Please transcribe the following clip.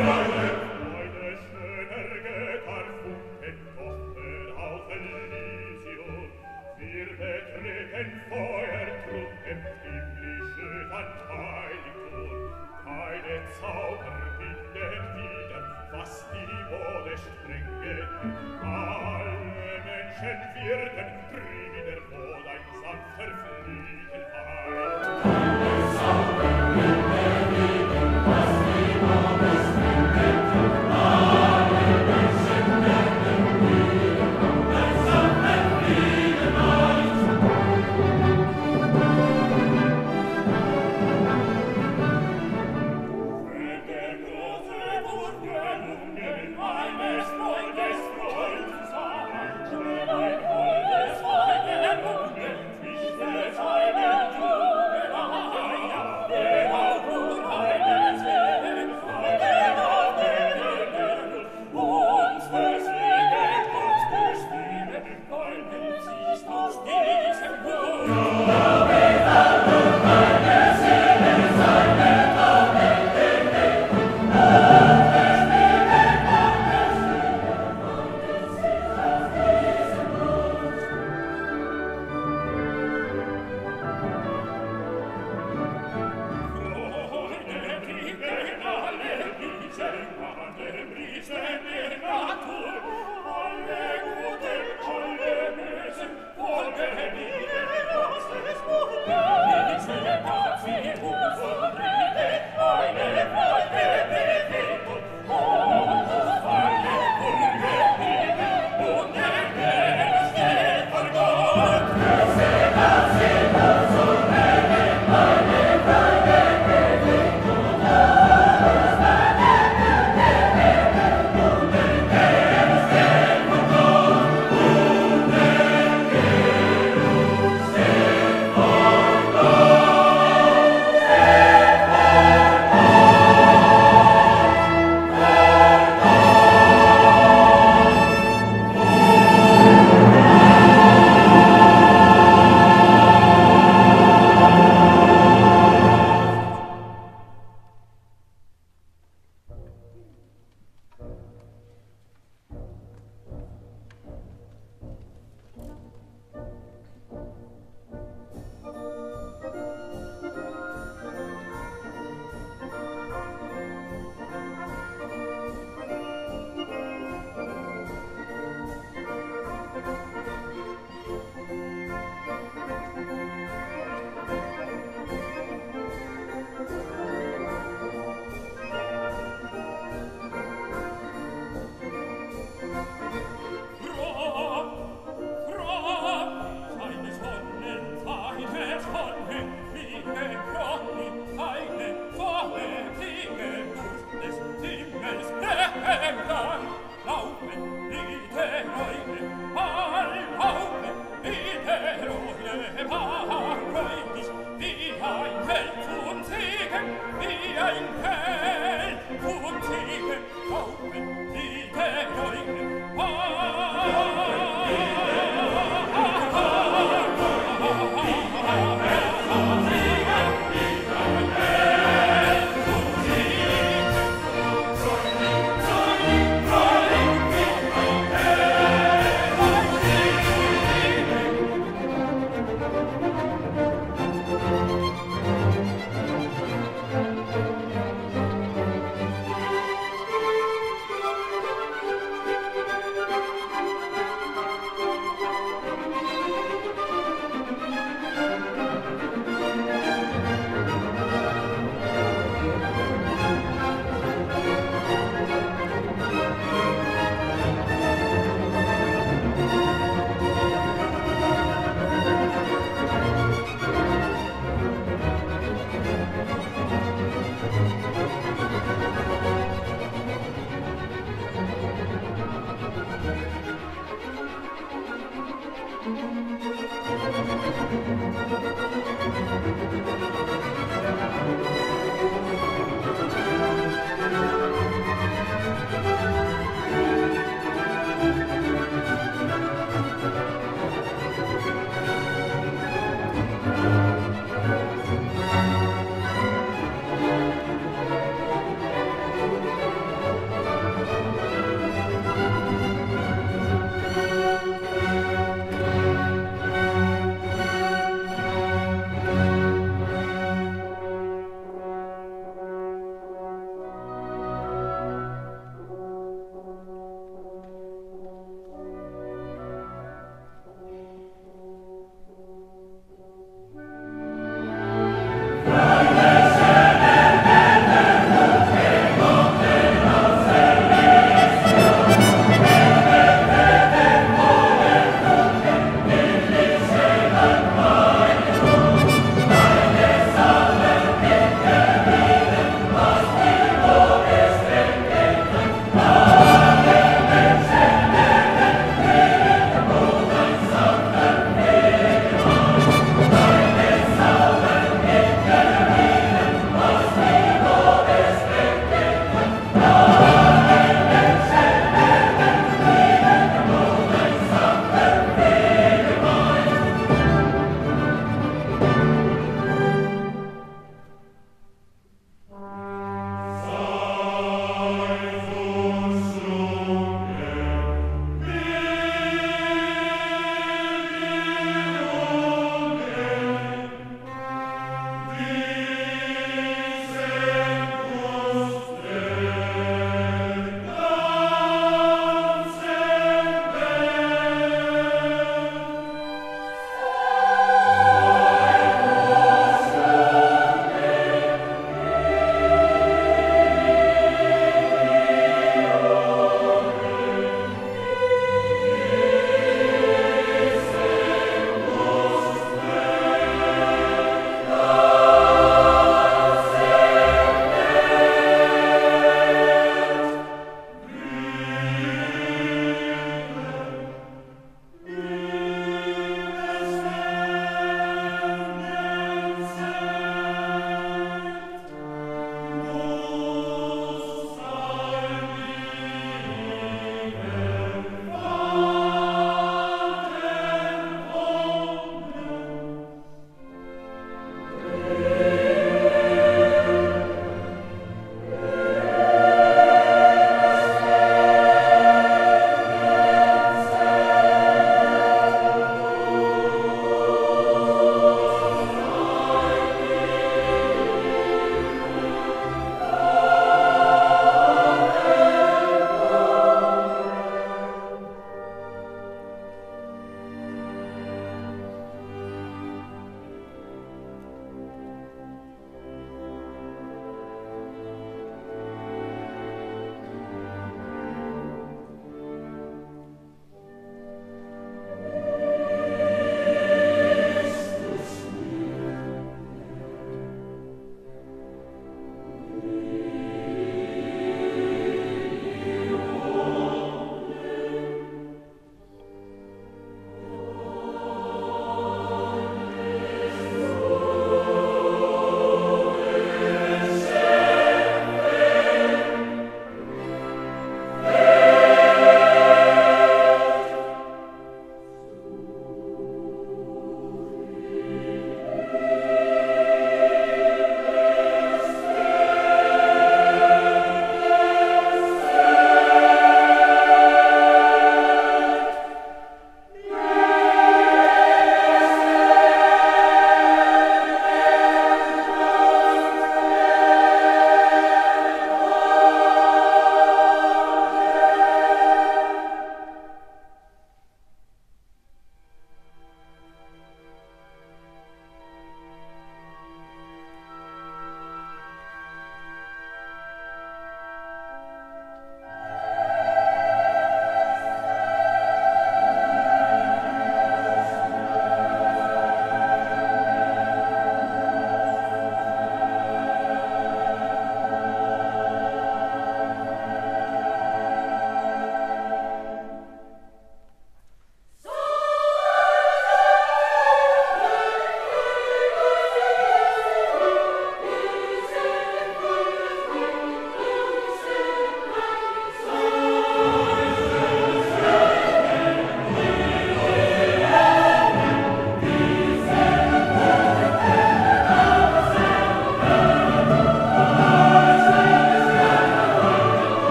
Alle Menschen wirken